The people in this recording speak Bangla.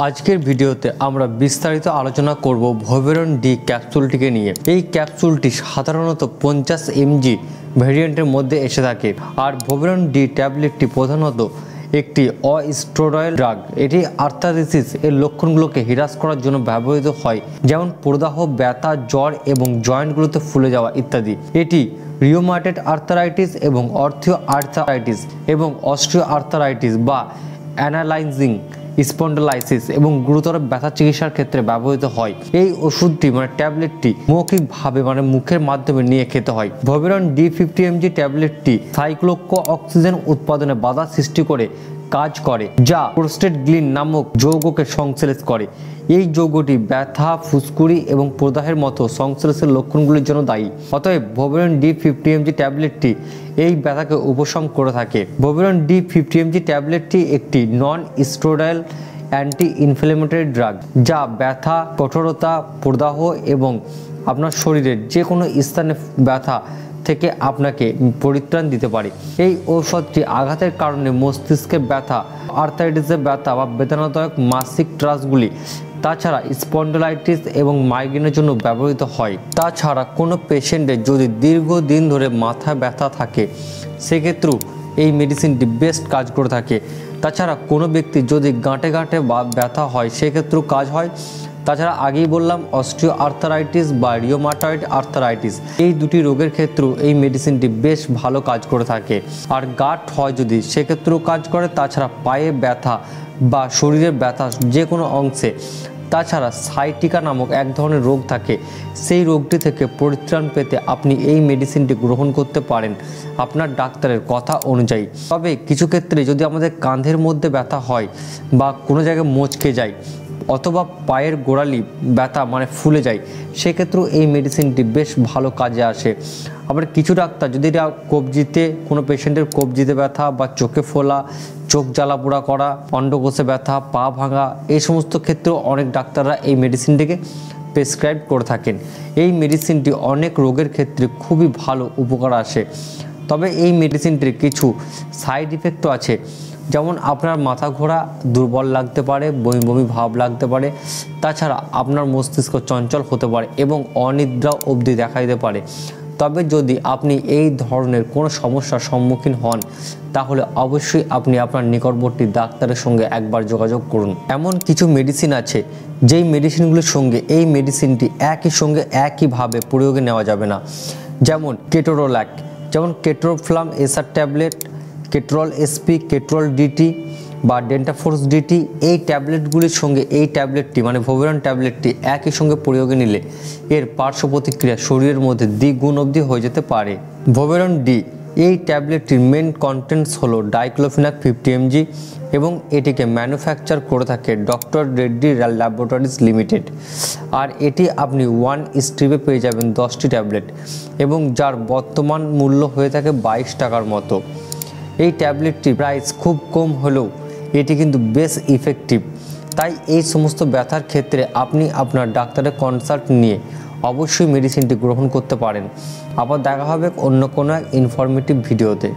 आजकेर भिडियोते आमरा विस्तारित आलोचना करब भोवेरन डी कैप्सुलटिके निये। एई कैप्सुलटी साधारणत 50 mg भेरिएंटेर मध्ये एसे थाके और भोवेरन डी टैबलेटटी प्रधानत একটি অস্টেরয়েড ড্রাগ। এটি আর্থ্রাইটিস এর লক্ষণগুলোকে হ্রাস করার জন্য ব্যবহৃত হয়, যেমন প্রদাহ, ব্যথা, জ্বর এবং জয়েন্টগুলোতে ফুলে যাওয়া ইত্যাদি। এটি রিউমাটয়েড আর্থ্রাইটিস এবং অর্থিও আর্থ্রাইটিস এবং অস্টিও আর্থ্রাইটিস বা অ্যানালাইজিং স্পন্ডলাইসিস এবং গুরুতর ব্যথা চিকিৎসার ক্ষেত্রে ব্যবহৃত হয়। এই ওষুধটি ট্যাবলেটটি মৌখিকভাবে মুখের মাধ্যমে নিয়ে খেতে হয়। ভোভেরন ডি 50 mg ট্যাবলেটটি সাইক্লোকোঅক্সিজেন উৎপাদনে বাধা সৃষ্টি করে কাজ করে, যা প্রোস্টেগ্ল্যান্ডিন নামক যৌগকে সংশ্লেষ করে। এই যৌগটি ব্যথা, ফুসকুড়ি এবং প্রদাহের মতো সংশ্লেষের লক্ষণগুলির জন্য দায়ী। অতএব ভোভেরন ডি 50 mg ট্যাবলেটটি এই ব্যথাকে উপশম করে থাকে। ভোভেরন ডি 50 mg ট্যাবলেটটি একটি non steroid anti inflammatory drug, যা ব্যথা, কঠোরতা, প্রদাহ এবং আপনার শরীরের যে কোনো স্থানে ব্যথা থেকে আপনাকে পরিত্রাণ দিতে পারে। এই ঔষধটি আঘাতের কারণে মস্তিষ্কের ব্যথা, আর্থ্রাইটিসের ব্যথা বা বেদনাদায়ক মাসিক ট্রাসগুলি, তাছাড়া স্পন্ডলাইটিস এবং মাইগ্রেনের জন্য ব্যবহৃত হয়। তাছাড়া কোনো পেশেন্টের যদি দীর্ঘদিন ধরে মাথা ব্যথা থাকে, সেক্ষেত্রেও এই মেডিসিনটি বেস্ট কাজ করে থাকে। তাছাড়া কোনো ব্যক্তি যদি গাঁটে গাঁটে বা ব্যথা হয়, সেক্ষেত্রেও কাজ হয়। তাছাড়া আগেই বললাম অস্টিও আর্থ্রাইটিস বা রিউমাটয়েড আর্থ্রাইটিস, এই দুটি রোগের ক্ষেত্রেও এই মেডিসিনটি বেশ ভালো কাজ করে থাকে। আর গাঁট হয় যদি, সেক্ষেত্রেও কাজ করে। তাছাড়া পায়ে ব্যথা বা শরীরের ব্যথা যে কোনো অংশে। তাছাড়া সাইটিকা নামক এক ধরনের রোগ থাকে, সেই রোগটি থেকে পরিত্রাণ পেতে আপনি এই মেডিসিনটি গ্রহণ করতে পারেন আপনার ডাক্তারের কথা অনুযায়ী। তবে কিছু ক্ষেত্রে যদি আমাদের কাঁধের মধ্যে ব্যথা হয় বা কোনো জায়গায় মচকে যায় অথবা পায়ের গোড়ালি ব্যথা ফুলে যায়, সেক্ষেত্রেও এই মেডিসিনটি বেশ ভালো কাজে আসে। আবার কিছু ডাক্তার যদি এটা কবজিতে, কোনো পেশেন্টের কবজিতে ব্যথা বা চোখে ফোলা, চোখ জ্বালা পোড়া করা, অন্ডকোষে ব্যথা, পা ভাঙা, এই সমস্ত ক্ষেত্রেও অনেক ডাক্তাররা এই মেডিসিনটিকে প্রেসক্রাইব করে থাকেন। এই মেডিসিনটি অনেক রোগের ক্ষেত্রে খুবই ভালো উপকার আসে। তবে এই মেডিসিনটির কিছু সাইড ইফেক্টও আছে, যেমন আপনার মাথা ঘোরা, দুর্বল লাগতে পারে, বমি বমি ভাব লাগতে পারে। তাছাড়া আপনার মস্তিষ্ক চঞ্চল হতে পারে এবং অনিদ্রা অবধি দেখা দিতে পারে। তবে যদি আপনি এই ধরনের কোনো সমস্যার সম্মুখীন হন, তাহলে অবশ্যই আপনি আপনার নিকটবর্তী ডাক্তারের সঙ্গে একবার যোগাযোগ করুন। এমন কিছু মেডিসিন আছে যেই মেডিসিনগুলির সঙ্গে এই মেডিসিনটি একইভাবে প্রয়োগে নেওয়া যাবে না, যেমন কেটোরোল্যাক, যেমন Ketoflam SR tablet, Ketrol SP, Ketrol DT বা ডেন্টাফোর্স ডিটি, এই ট্যাবলেটগুলির সঙ্গে এই ট্যাবলেটটি ভোভেরন ট্যাবলেটটি একই সঙ্গে প্রয়োগে নিলে এর পার্শ্ব প্রতিক্রিয়া শরীরের মধ্যে দ্বিগুণ অবধি হয়ে যেতে পারে। ভোভেরন ডি এই ট্যাবলেটটির মেন কন্টেন্টস হলো ডাইক্লোফেনাক 50 mg এবং এটিকে ম্যানুফ্যাকচার করে থাকে ডক্টর রেড্ডি ল্যাবরেটরিজ লিমিটেড। আর এটি আপনি 1 স্ট্রিপে পেয়ে যাবেন 10টি ট্যাবলেট এবং যার বর্তমান মূল্য হয়ে থাকে 22 টাকার মতো। এই ট্যাবলেটটি প্রাইস খুব কম হলেও এটি কিন্তু বেশ ইফেক্টিভ। তাই এই সমস্ত ব্যথার ক্ষেত্রে আপনি আপনার ডাক্তারের কনসাল্ট নিয়ে অবশ্যই মেডিসিনটি গ্রহণ করতে পারেন। আবার দেখা হবে অন্য কোনো এক ইনফরমেটিভ ভিডিওতে।